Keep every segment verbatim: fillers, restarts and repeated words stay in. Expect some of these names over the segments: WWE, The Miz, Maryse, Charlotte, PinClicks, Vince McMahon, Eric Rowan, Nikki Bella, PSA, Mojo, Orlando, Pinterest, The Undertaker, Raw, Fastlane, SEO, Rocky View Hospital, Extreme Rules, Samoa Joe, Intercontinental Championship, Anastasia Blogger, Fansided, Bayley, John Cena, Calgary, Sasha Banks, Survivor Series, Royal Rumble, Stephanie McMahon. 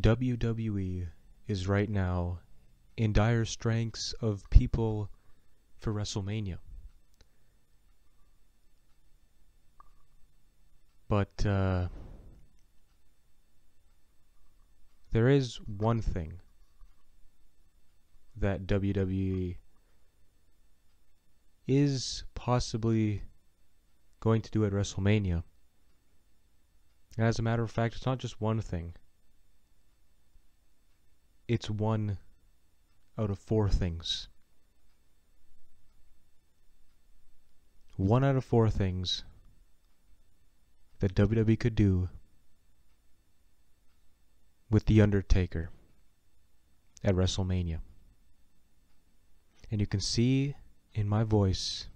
W W E is right now in dire straits of people for WrestleMania. But uh, there is one thing that W W E is possibly going to do at WrestleMania. And as a matter of fact, it's not just one thing. It's one out of four things. One out of four things that W W E could do with The Undertaker at WrestleMania. And you can see in my voice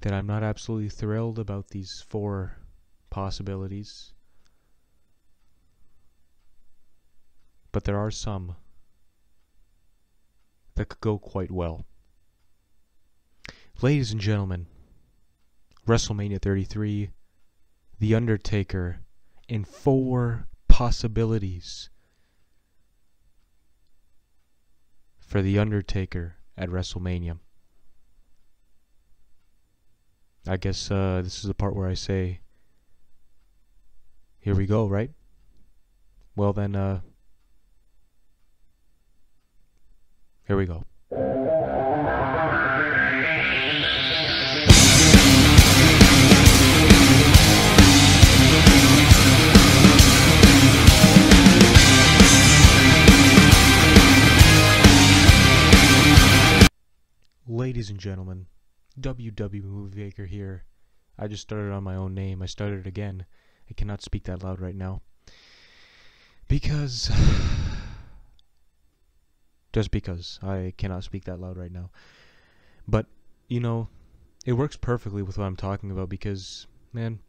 that I'm not absolutely thrilled about these four possibilities. But there are some that could go quite well. Ladies and gentlemen, WrestleMania thirty-three, The Undertaker in four possibilities for The Undertaker at WrestleMania. I guess uh, this is the part where I say, here we go, right? Well then, uh, here we go. Ladies and gentlemen, W W Moviemaker here. I just started on my own name. I started again. I cannot speak that loud right now. Because... just because. I cannot speak that loud right now. But, you know, it works perfectly with what I'm talking about because, man,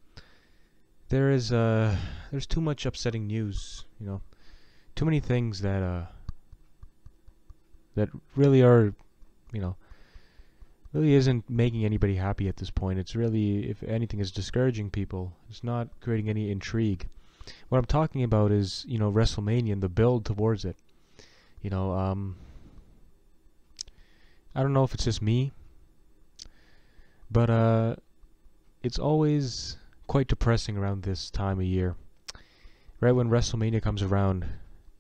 there is, uh, there's too much upsetting news, you know. Too many things that, uh, that really are, you know, really isn't making anybody happy at this point. It's really, if anything, is discouraging people. It's not creating any intrigue. What I'm talking about is, you know, WrestleMania and the build towards it. You know, um, I don't know if it's just me, but uh, it's always quite depressing around this time of year. Right when WrestleMania comes around,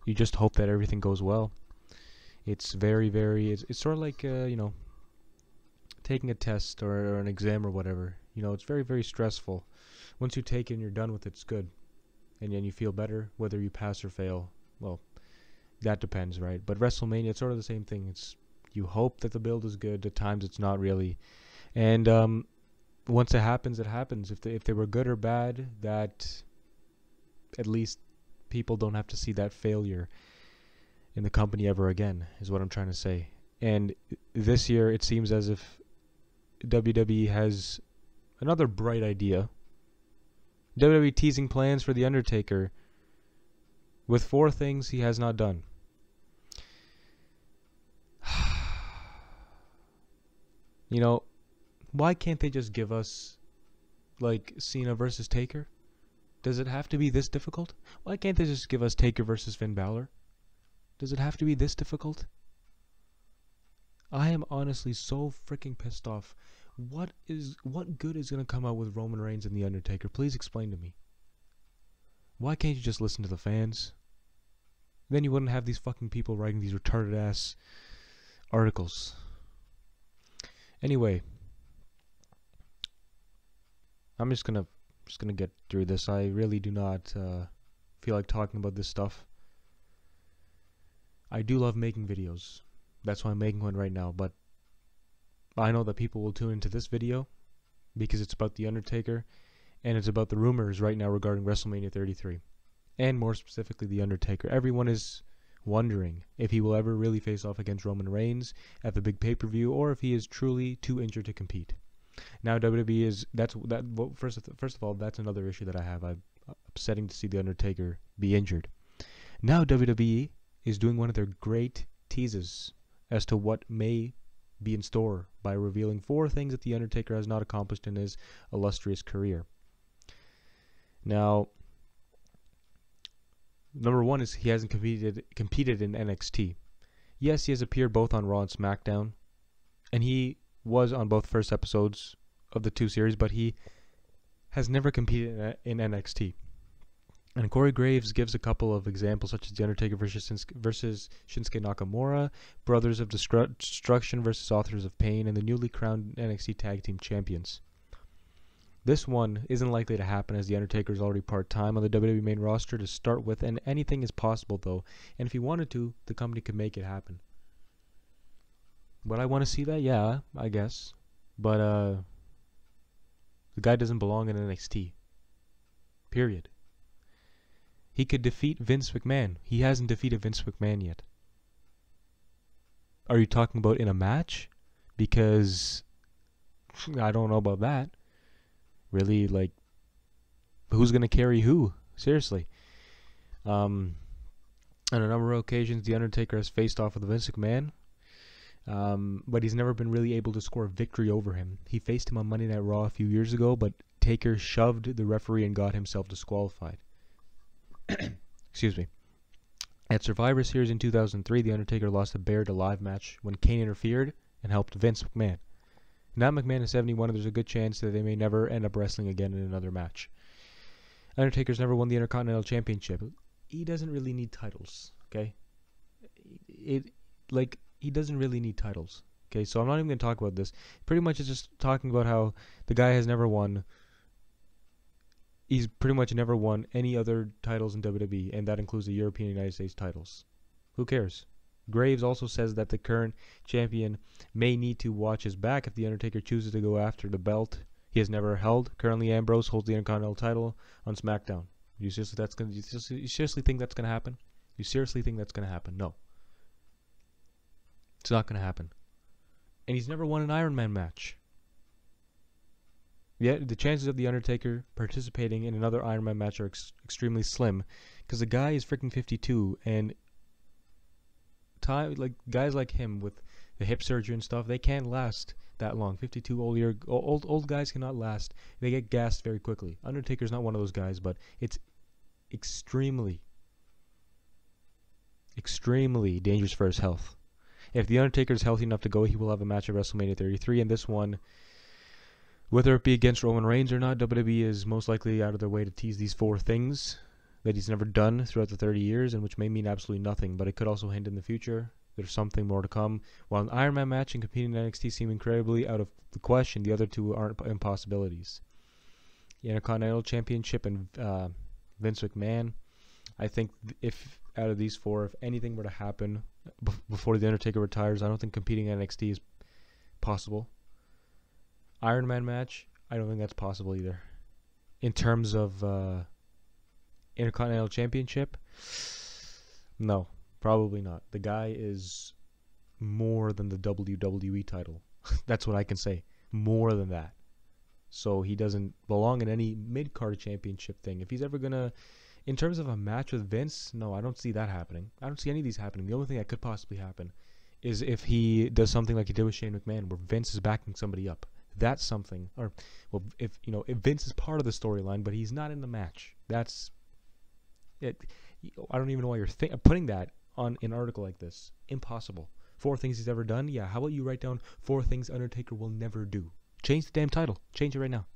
you just hope that everything goes well. It's very, very, it's, it's sort of like, uh, you know, taking a test or, or an exam or whatever. You know, it's very, very stressful. Once you take it and you're done with it, it's good. And then you feel better, whether you pass or fail. Well, that depends, right? But WrestleMania, it's sort of the same thing. It's, you hope that the build is good. At times, it's not really. And um, once it happens, it happens. If they, if they were good or bad, that at least people don't have to see that failure in the company ever again, is what I'm trying to say. And this year, it seems as if W W E has another bright idea. W W E teasing plans for The Undertaker with four things he has not done. You know, why can't they just give us, like, Cena versus Taker? Does it have to be this difficult? Why can't they just give us Taker versus Finn Balor? Does it have to be this difficult? I am honestly so freaking pissed off. What is what good is going to come out with Roman Reigns and The Undertaker? Please explain to me. Why can't you just listen to the fans? Then you wouldn't have these fucking people writing these retarded ass articles. Anyway, I'm just gonna just gonna get through this. I really do not uh, feel like talking about this stuff. I do love making videos. That's why I'm making one right now, but I know that people will tune into this video because it's about The Undertaker and it's about the rumors right now regarding WrestleMania thirty-three and more specifically The Undertaker. Everyone is wondering if he will ever really face off against Roman Reigns at the big pay-per-view or if he is truly too injured to compete. Now W W E is, that's that. Well, first, first of all, that's another issue that I have. I'm upsetting to see The Undertaker be injured. Now W W E is doing one of their great teases as to what may be in store by revealing four things that The Undertaker has not accomplished in his illustrious career. Now, Number one is he hasn't competed competed in N X T. Yes, he has appeared both on Raw and SmackDown, and he was on both first episodes of the two series, but he has never competed in N X T. And Corey Graves gives a couple of examples, such as The Undertaker versus, versus Shinsuke Nakamura, Brothers of Destruction versus Authors of Pain, and the newly crowned N X T Tag Team Champions. This one isn't likely to happen, as The Undertaker is already part-time on the W W E main roster to start with, and anything is possible, though. And if he wanted to, the company could make it happen. Would I want to see that? Yeah, I guess. But, uh, the guy doesn't belong in N X T. Period. He could defeat Vince McMahon. He hasn't defeated Vince McMahon yet. Are you talking about in a match? Because I don't know about that. Really, like, who's going to carry who? Seriously. Um, on a number of occasions, The Undertaker has faced off with Vince McMahon. Um, but he's never been really able to score a victory over him. He faced him on Monday Night Raw a few years ago, but Taker shoved the referee and got himself disqualified. Excuse me. At Survivor Series in two thousand three, The Undertaker lost a buried alive match when Kane interfered and helped Vince McMahon. Now McMahon is seventy-one, and there's a good chance that they may never end up wrestling again in another match. Undertaker's never won the Intercontinental Championship. He doesn't really need titles, okay? It, like, he doesn't really need titles, okay? So I'm not even going to talk about this. Pretty much it's just talking about how the guy has never won. He's pretty much never won any other titles in W W E, and that includes the European and United States titles. Who cares? Graves also says that the current champion may need to watch his back if The Undertaker chooses to go after the belt he has never held. Currently, Ambrose holds the Intercontinental title on SmackDown. You seriously, that's gonna, you seriously, you seriously think that's going to happen? You seriously think that's going to happen? No. It's not going to happen. And he's never won an Iron Man match. Yet, the chances of The Undertaker participating in another Iron Man match are ex extremely slim, because the guy is freaking fifty-two, and time, like guys like him with the hip surgery and stuff, they can't last that long. fifty-two old year old old guys cannot last. They get gassed very quickly. Undertaker's not one of those guys, but it's extremely, extremely dangerous for his health. If The Undertaker is healthy enough to go, he will have a match at WrestleMania thirty-three, and this one, whether it be against Roman Reigns or not, W W E is most likely out of their way to tease these four things that he's never done throughout the thirty years, and which may mean absolutely nothing, but it could also hint in the future there's something more to come. While an Iron Man match and competing in N X T seem incredibly out of the question, the other two aren't impossibilities. The Intercontinental Championship and uh, Vince McMahon, I think if out of these four, if anything were to happen before The Undertaker retires, I don't think competing in N X T is possible. Iron Man match, I don't think that's possible either. In terms of uh, Intercontinental Championship, no, probably not. The guy is more than the W W E title. That's what I can say. More than that. So he doesn't belong in any mid-card championship thing. If he's ever going to, in terms of a match with Vince, no, I don't see that happening. I don't see any of these happening. The only thing that could possibly happen is if he does something like he did with Shane McMahon, where Vince is backing somebody up. That's something. Or, well, if, you know, if Vince is part of the storyline, but he's not in the match, that's It, I don't even know why you're th putting that on an article like this. Impossible. Four things he's ever done? Yeah, how about you write down four things Undertaker will never do? Change the damn title. Change it right now.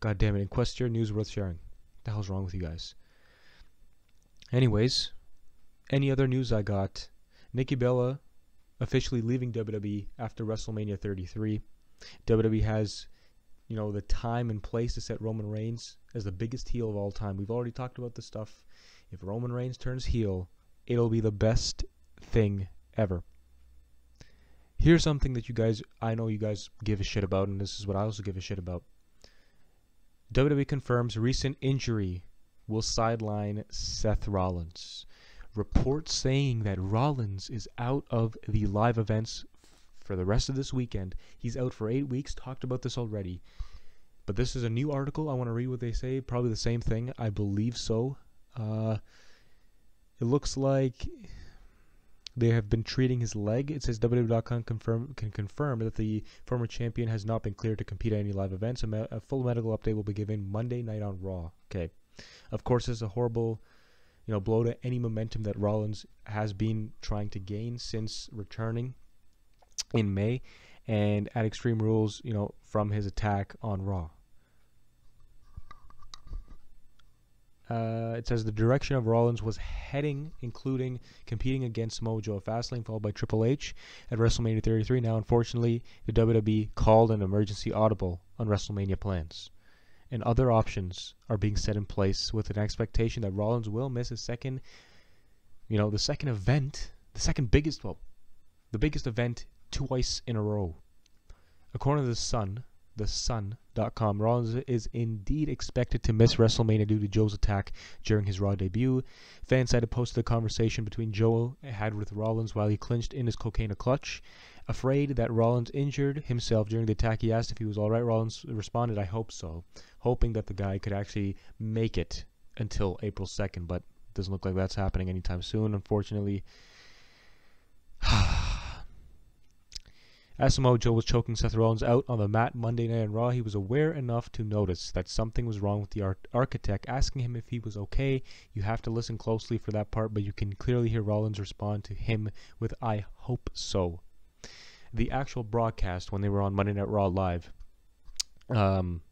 God damn it. Inquest your news worth sharing. What the hell's wrong with you guys? Anyways, any other news I got? Nikki Bella officially leaving W W E after WrestleMania thirty-three. W W E has, you know, the time and place to set Roman Reigns as the biggest heel of all time. We've already talked about this stuff. If Roman Reigns turns heel, it'll be the best thing ever. Here's something that you guys, I know you guys give a shit about, and this is what I also give a shit about. W W E confirms recent injury will sideline Seth Rollins. Reports saying that Rollins is out of the live events for the rest of this weekend. He's out for eight weeks. Talked about this already. But this is a new article. I want to read what they say. Probably the same thing. I believe so. Uh, it looks like they have been treating his leg. It says W W E dot com confirm, can confirm that the former champion has not been cleared to compete at any live events. A, me a full medical update will be given Monday night on Raw. Okay. Of course, it's a horrible you know, blow to any momentum that Rollins has been trying to gain since returning in May, and at Extreme Rules, you know, from his attack on Raw. Uh, it says the direction of Rollins was heading, including competing against Mojo at Fastlane, followed by Triple H at WrestleMania thirty-three. Now, unfortunately, the W W E called an emergency audible on WrestleMania plans, and other options are being set in place with an expectation that Rollins will miss his second, you know, the second event, the second biggest, well, the biggest event twice in a row. According to the Sun, the sun dot com, Rollins is indeed expected to miss WrestleMania due to Joe's attack during his Raw debut. Fansided posted a conversation between Joe had with Rollins while he clinched in his cocaine clutch. Afraid that Rollins injured himself during the attack, he asked if he was all right. Rollins responded, "I hope so," hoping that the guy could actually make it until April second, but it doesn't look like that's happening anytime soon, unfortunately. As Samoa Joe was choking Seth Rollins out on the mat Monday night on Raw, he was aware enough to notice that something was wrong with the ar architect, asking him if he was okay. You have to listen closely for that part, but you can clearly hear Rollins respond to him with, "I hope so." The actual broadcast, when they were on Monday Night Raw live, um,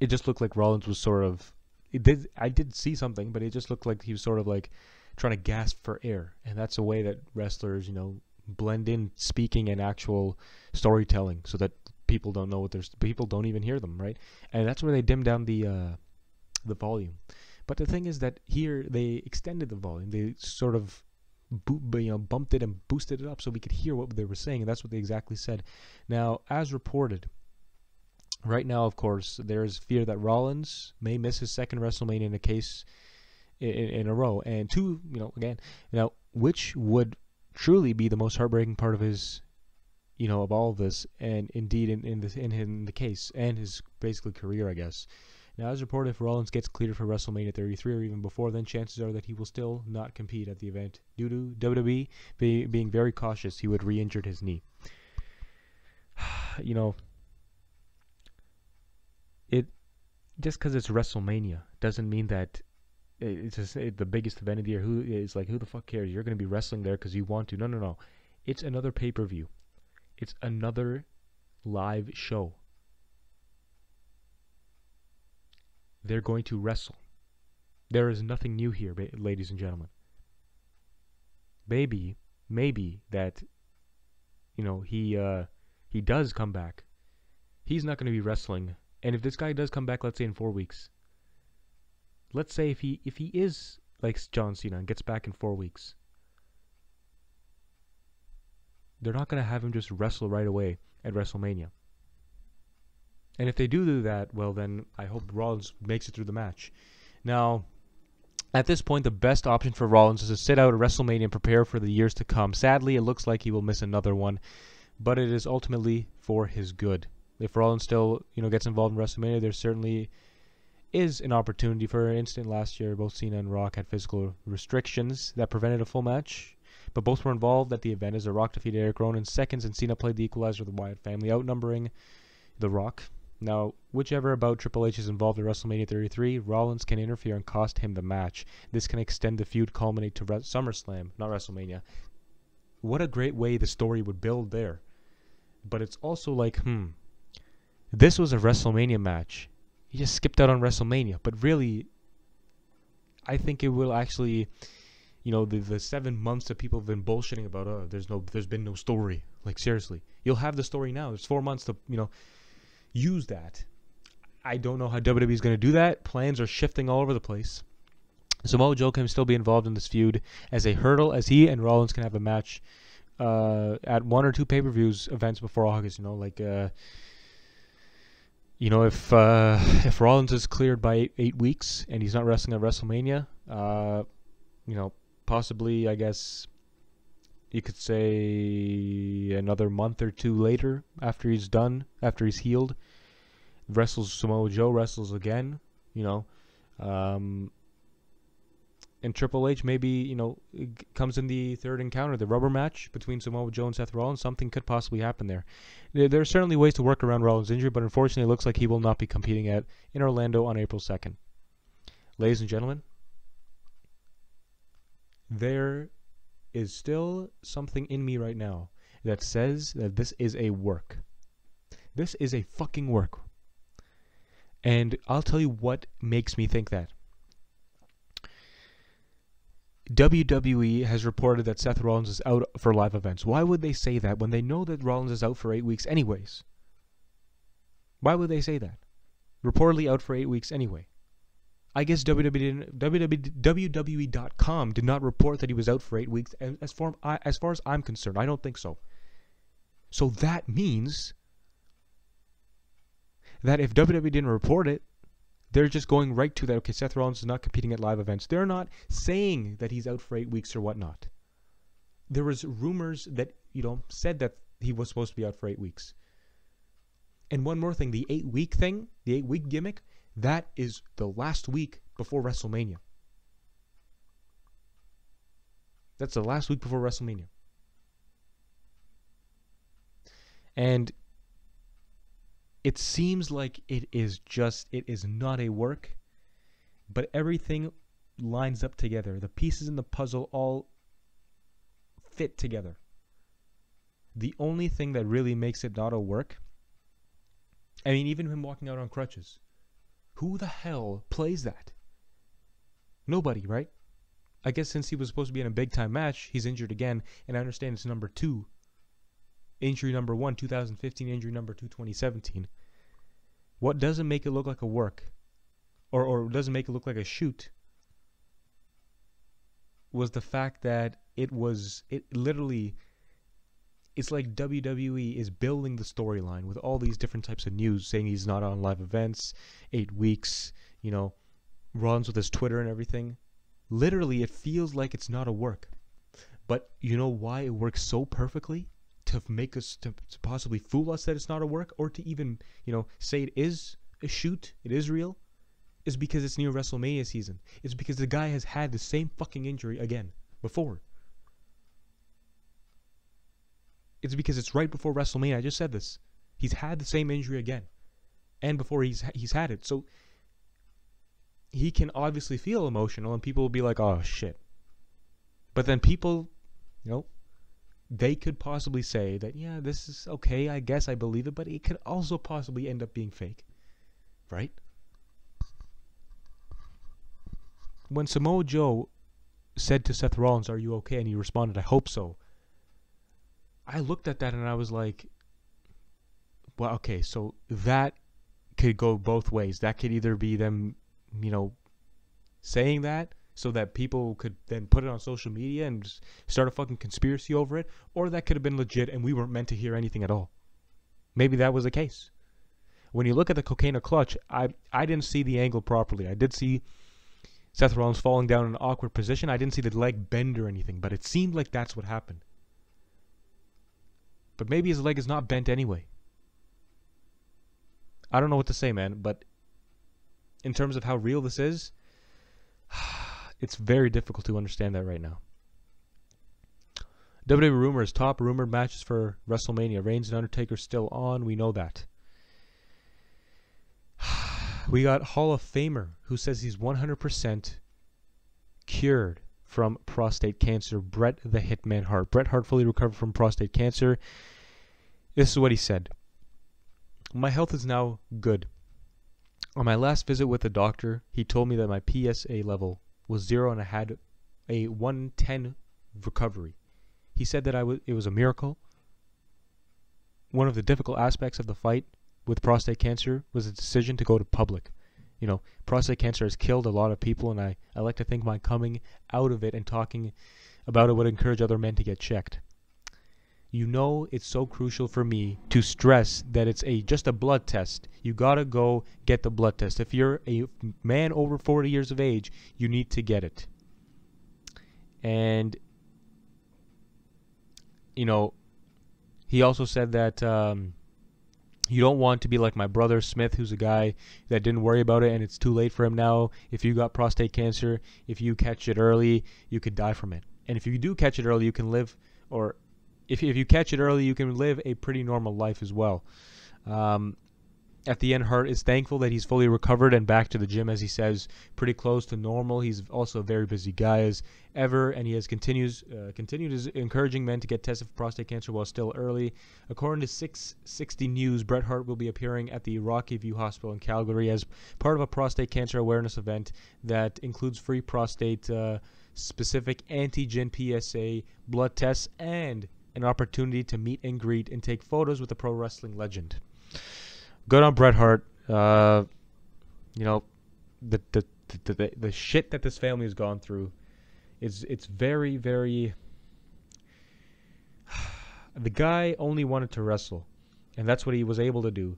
it just looked like Rollins was sort of, it did, I did see something, but it just looked like he was sort of like trying to gasp for air, and that's a way that wrestlers, you know, blend in speaking and actual storytelling so that people don't know what there's people don't even hear them, right? And that's where they dim down the uh the volume. But the thing is that here they extended the volume, they sort of bo you know bumped it and boosted it up so we could hear what they were saying, and that's what they exactly said. Now, as reported, right now, of course, there is fear that Rollins may miss his second WrestleMania in a case in, in a row, and two, you know, again, now, which would truly be the most heartbreaking part of his, you know, of all of this, and indeed in, in, this, in, in the case, and his basically career, I guess. Now, as reported, if Rollins gets cleared for WrestleMania thirty-three or even before, then chances are that he will still not compete at the event due to W W E be, being very cautious he would re-injured his knee. You know, it just because it's WrestleMania doesn't mean that it's just it, the biggest event of the year. Who is like, who the fuck cares? You're going to be wrestling there because you want to. No, no, no. It's another pay-per-view. It's another live show. They're going to wrestle. There is nothing new here, ladies and gentlemen. Maybe, maybe that, you know, he uh, he does come back. He's not going to be wrestling. And if this guy does come back, let's say in four weeks. Let's say if he if he is like John Cena and gets back in four weeks, they're not going to have him just wrestle right away at WrestleMania. And if they do do that, well, then I hope Rollins makes it through the match. Now, at this point, the best option for Rollins is to sit out at WrestleMania and prepare for the years to come. Sadly, it looks like he will miss another one, but it is ultimately for his good. If Rollins still, you know, gets involved in WrestleMania, there's certainly is an opportunity. For instance, last year both Cena and Rock had physical restrictions that prevented a full match, but both were involved at the event as The Rock defeated Eric Rowan in seconds and Cena played the equalizer with the Wyatt family, outnumbering The Rock. Now, whichever about Triple H is involved in WrestleMania thirty-three, Rollins can interfere and cost him the match. This can extend the feud, culminate to SummerSlam, not WrestleMania. What a great way the story would build there. But it's also like, hmm, this was a WrestleMania match. He just skipped out on WrestleMania, but really, I think it will actually, you know, the the seven months that people have been bullshitting about, oh, there's no, there's been no story. Like, seriously, you'll have the story now. There's four months to, you know, use that. I don't know how W W E is going to do that. Plans are shifting all over the place. Samoa Joe can still be involved in this feud as a hurdle, as he and Rollins can have a match uh, at one or two pay-per-views events before August. You know, like, uh, you know, if uh, if Rollins is cleared by eight, eight weeks and he's not wrestling at WrestleMania, uh, you know, possibly, I guess, you could say another month or two later after he's done, after he's healed, wrestles Samoa Joe, wrestles again, you know, um, and Triple H maybe, you know, comes in the third encounter, the rubber match between Samoa Joe and Seth Rollins. Something could possibly happen there. There are certainly ways to work around Rollins' injury, but unfortunately it looks like he will not be competing at in Orlando on April second. Ladies and gentlemen, there is still something in me right now that says that this is a work. This is a fucking work. And I'll tell you what makes me think that. W W E has reported that Seth Rollins is out for live events. Why would they say that when they know that Rollins is out for eight weeks anyways? Why would they say that? Reportedly out for eight weeks anyway. I guess W W E dot com did not report that he was out for eight weeks as far, as far as I'm concerned. I don't think so. So that means that if W W E didn't report it, they're just going right to that, okay, Seth Rollins is not competing at live events. They're not saying that he's out for eight weeks or whatnot. There was rumors that, you know, said that he was supposed to be out for eight weeks. And one more thing, the eight-week thing, the eight-week gimmick, that is the last week before WrestleMania. That's the last week before WrestleMania. And it seems like it is just, it is not a work, but everything lines up together. The pieces in the puzzle all fit together. The only thing that really makes it not a work, I mean, even him walking out on crutches. Who the hell plays that? Nobody, right? I guess since he was supposed to be in a big-time match, he's injured again, and I understand it's number two. Injury number one, two thousand fifteen, injury number two, twenty seventeen. What doesn't make it look like a work, or, or doesn't make it look like a shoot, was the fact that it was, it literally, it's like W W E is building the storyline with all these different types of news, saying he's not on live events, eight weeks, you know, runs with his Twitter and everything. Literally, it feels like it's not a work. But you know why it works so perfectly? To make us, to, to possibly fool us that it's not a work, or to even, you know, say it is a shoot, it is real, is because it's near WrestleMania season. It's because the guy has had the same fucking injury again before. It's because it's right before WrestleMania. I just said this. He's had the same injury again, and before he's he's had it, so he can obviously feel emotional, and people will be like, "Oh shit," but then people, you know, they could possibly say that, yeah, this is okay, I guess I believe it, but it could also possibly end up being fake, right? When Samoa Joe said to Seth Rollins, "Are you okay?" and he responded, "I hope so," I looked at that and I was like, well, okay, so that could go both ways. That could either be them, you know, saying that, so that people could then put it on social media and start a fucking conspiracy over it, or that could have been legit and we weren't meant to hear anything at all. Maybe that was the case. When you look at the Cocaine Clutch, I I didn't see the angle properly. I did see Seth Rollins falling down in an awkward position. I didn't see the leg bend or anything, but it seemed like that's what happened. But maybe his leg is not bent anyway. I don't know what to say, man, but in terms of how real this is, it's very difficult to understand that right now. W W E rumors, top rumored matches for WrestleMania. Reigns and Undertaker still on, we know that. We got Hall of Famer who says he's one hundred percent cured from prostate cancer, Bret the Hitman Hart. Bret Hart fully recovered from prostate cancer. This is what he said. "My health is now good. On my last visit with the doctor, he told me that my P S A level was zero and I had a one ten recovery. He said that I w it was a miracle. One of the difficult aspects of the fight with prostate cancer was the decision to go to public. You know, prostate cancer has killed a lot of people, and I, I like to think my coming out of it and talking about it would encourage other men to get checked. You know, it's so crucial for me to stress that it's a just a blood test. You gotta go get the blood test. If you're a man over forty years of age, you need to get it. And, you know, he also said that um, you don't want to be like my brother Smith, who's a guy that didn't worry about it, and it's too late for him now. If you got prostate cancer, if you catch it early, you could die from it. And if you do catch it early, you can live, or If, if you catch it early, you can live a pretty normal life as well. Um, At the end, Hart is thankful that he's fully recovered and back to the gym, as he says, pretty close to normal. He's also a very busy guy as ever, and he has continues uh, continued his encouraging men to get tested for prostate cancer while still early. According to six sixty News, Bret Hart will be appearing at the Rocky View Hospital in Calgary as part of a prostate cancer awareness event that includes free prostate uh, specific antigen P S A blood tests and an opportunity to meet and greet and take photos with a pro wrestling legend. Good on Bret Hart. Uh, you know, the the, the the the shit that this family has gone through, is it's very very. The guy only wanted to wrestle, and that's what he was able to do.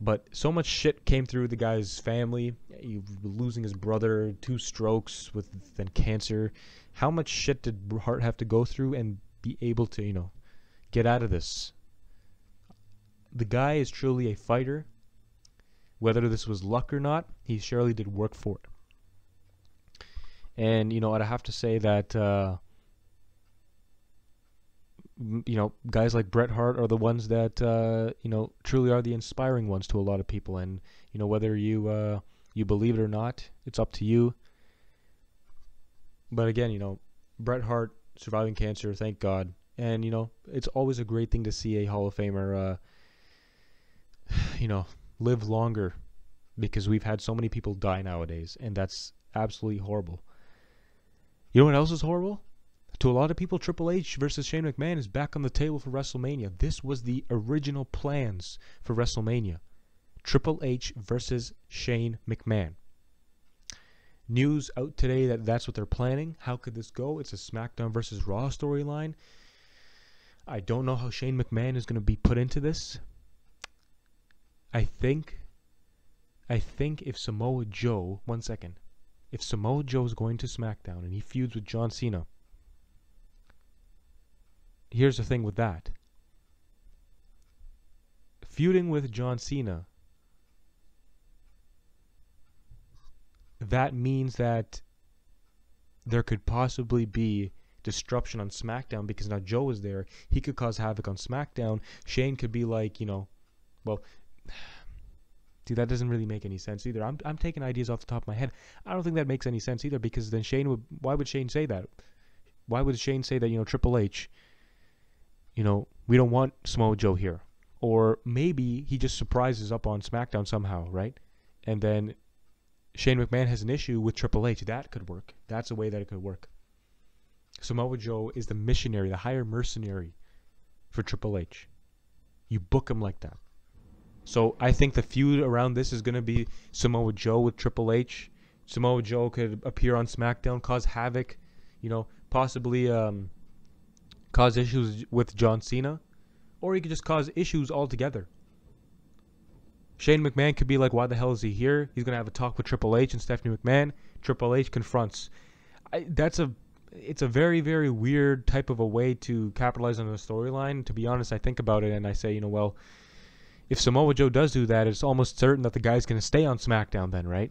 But so much shit came through the guy's family. He, losing his brother, two strokes with then cancer. How much shit did Hart have to go through and be able to, you know, get out of this? The guy is truly a fighter. Whether this was luck or not, he surely did work for it. And, you know, I'd have to say that, uh, you know, guys like Bret Hart are the ones that, uh, you know, truly are the inspiring ones to a lot of people. And, you know, whether you, uh, you believe it or not, it's up to you. But again, you know, Bret Hart surviving cancer, thank God. And, you know, it's always a great thing to see a Hall of Famer, uh, you know, live longer, because we've had so many people die nowadays, and that's absolutely horrible. You know what else is horrible? To a lot of people, Triple H versus Shane McMahon is back on the table for WrestleMania. This was the original plans for WrestleMania. Triple H versus Shane McMahon. News out today that that's what they're planning. How could this go? It's a SmackDown versus Raw storyline. I don't know how Shane McMahon is going to be put into this. I think, I think if Samoa Joe, one second, if Samoa Joe is going to SmackDown and he feuds with John Cena, here's the thing with that. Feuding with John Cena, that means that there could possibly be disruption on SmackDown, because now Joe is there. He could cause havoc on SmackDown. Shane could be like, you know, well... Dude, that doesn't really make any sense either. I'm I'm taking ideas off the top of my head. I don't think that makes any sense either, because then Shane would... Why would Shane say that? Why would Shane say that, you know, Triple H, you know, we don't want Samoa Joe here? Or maybe he just surprises up on SmackDown somehow, right? And then Shane McMahon has an issue with Triple H. That could work. That's a way that it could work. Samoa Joe is the missionary, the higher mercenary for Triple H. You book him like that. So I think the feud around this is going to be Samoa Joe with Triple H. Samoa Joe could appear on SmackDown, cause havoc, you know, possibly um, cause issues with John Cena. Or he could just cause issues altogether. Shane McMahon could be like, why the hell is he here? He's going to have a talk with Triple H and Stephanie McMahon. Triple H confronts. I, that's a, it's a very, very weird type of a way to capitalize on a storyline. To be honest, I think about it and I say, you know, well... If Samoa Joe does do that, it's almost certain that the guy's going to stay on SmackDown then, right?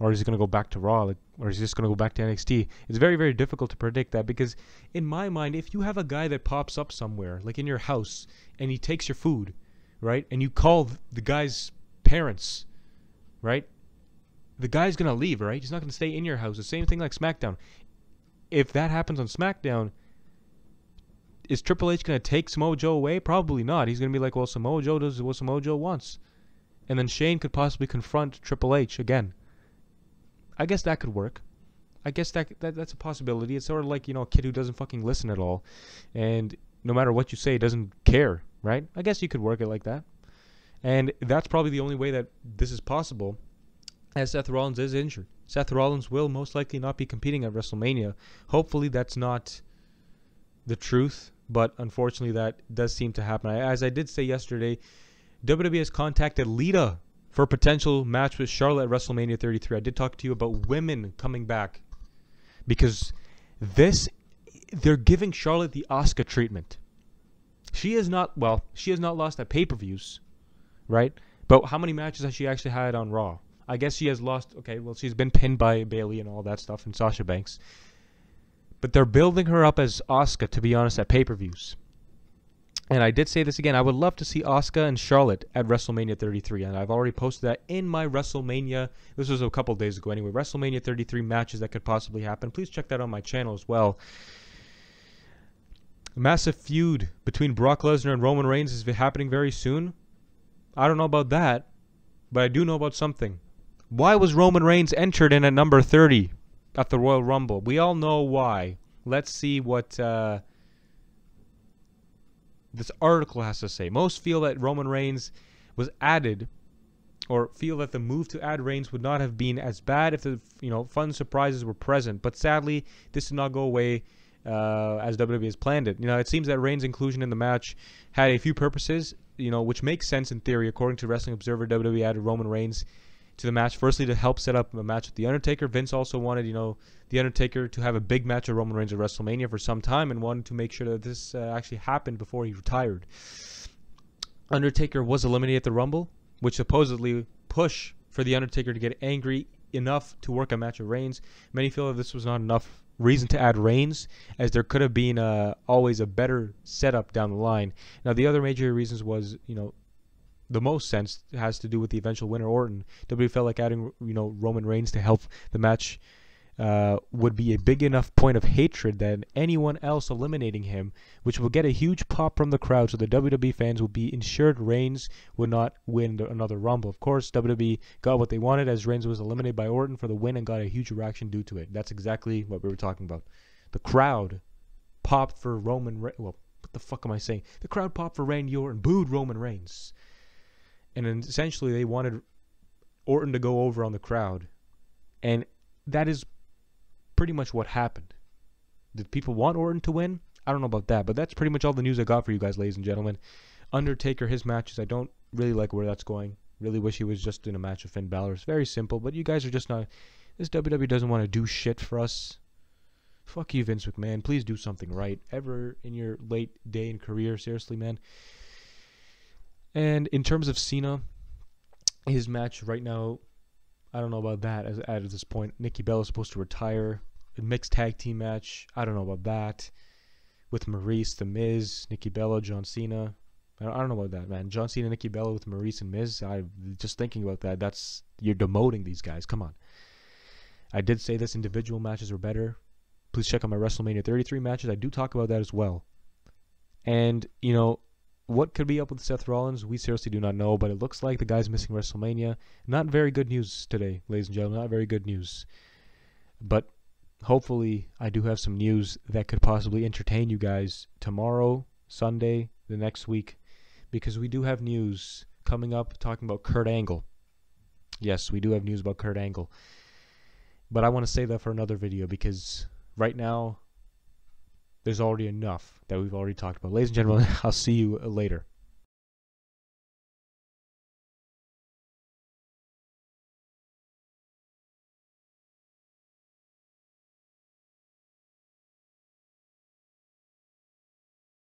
Or is he going to go back to Raw? Like, or is he just going to go back to N X T? It's very, very difficult to predict that, because in my mind, if you have a guy that pops up somewhere, like in your house, and he takes your food, right? And you call the guy's parents, right? The guy's going to leave, right? He's not going to stay in your house. The same thing like SmackDown. If that happens on SmackDown... Is Triple H going to take Samoa Joe away? Probably not. He's going to be like, well, Samoa Joe does what Samoa Joe wants. And then Shane could possibly confront Triple H again. I guess that could work. I guess that, that that's a possibility. It's sort of like, you know, a kid who doesn't fucking listen at all. And no matter what you say, doesn't care, right? I guess you could work it like that. And that's probably the only way that this is possible, as Seth Rollins is injured. Seth Rollins will most likely not be competing at WrestleMania. Hopefully that's not the truth. But unfortunately, that does seem to happen. As I did say yesterday, W W E has contacted Lita for a potential match with Charlotte at WrestleMania thirty-three. I did talk to you about women coming back, because this, they're giving Charlotte the Asuka treatment. She is not, well, she has not lost at pay-per-views, right? But how many matches has she actually had on Raw? I guess she has lost, okay, well, she's been pinned by Bayley and all that stuff and Sasha Banks. But they're building her up as Asuka, to be honest, at pay-per-views. And I did say this again, I would love to see Asuka and Charlotte at WrestleMania thirty-three. And I've already posted that in my WrestleMania, this was a couple days ago anyway, WrestleMania thirty-three matches that could possibly happen. Please check that on my channel as well. A massive feud between Brock Lesnar and Roman Reigns is happening very soon. I don't know about that, but I do know about something. Why was Roman Reigns entered in at number thirty at the Royal Rumble? We all know why. Let's see what uh, this article has to say. Most feel that Roman Reigns was added, or feel that the move to add Reigns would not have been as bad if the you know fun surprises were present. But sadly, this did not go away uh, as W W E has planned it. You know, it seems that Reigns' inclusion in the match had a few purposes, you know, which makes sense in theory. According to Wrestling Observer, W W E added Roman Reigns to the match, firstly to help set up a match with The Undertaker. Vince also wanted, you know, The Undertaker to have a big match with Roman Reigns at WrestleMania for some time, and wanted to make sure that this uh, actually happened before he retired. Undertaker was eliminated at the Rumble, which supposedly pushed for The Undertaker to get angry enough to work a match with Reigns. Many feel that this was not enough reason to add Reigns, as there could have been uh, always a better setup down the line. Now, the other major reasons was, you know, the most sense has to do with the eventual winner, Orton. W W E felt like adding, you know, Roman Reigns to help the match uh, would be a big enough point of hatred than anyone else eliminating him, which will get a huge pop from the crowd, so the W W E fans will be ensured Reigns would not win another Rumble. Of course, W W E got what they wanted, as Reigns was eliminated by Orton for the win and got a huge reaction due to it. That's exactly what we were talking about. The crowd popped for Roman Reigns. Well, what the fuck am I saying? The crowd popped for Randy Orton, booed Roman Reigns. And essentially, they wanted Orton to go over on the crowd. And that is pretty much what happened. Did people want Orton to win? I don't know about that. But that's pretty much all the news I got for you guys, ladies and gentlemen. Undertaker, his matches, I don't really like where that's going. Really wish he was just in a match with Finn Balor. It's very simple. But you guys are just not... This W W E doesn't want to do shit for us. Fuck you, Vince McMahon. Please do something right. Ever in your late day and career. Seriously, man. And in terms of Cena, his match right now, I don't know about that as, at this point. Nikki Bella is supposed to retire. A mixed tag team match, I don't know about that. With Maryse, The Miz, Nikki Bella, John Cena. I don't, I don't know about that, man. John Cena, Nikki Bella with Maryse and Miz. I'm just thinking about that. That's, you're demoting these guys. Come on. I did say this, individual matches are better. Please check out my WrestleMania thirty-three matches. I do talk about that as well. And, you know, what could be up with Seth Rollins? We seriously do not know, but it looks like the guy's missing WrestleMania. Not very good news today, ladies and gentlemen. Not very good news. But hopefully I do have some news that could possibly entertain you guys tomorrow, Sunday, the next week, because we do have news coming up talking about Kurt Angle. Yes, we do have news about Kurt Angle. But I want to save that for another video, because right now there's already enough that we've already talked about. Ladies and gentlemen, I'll see you later.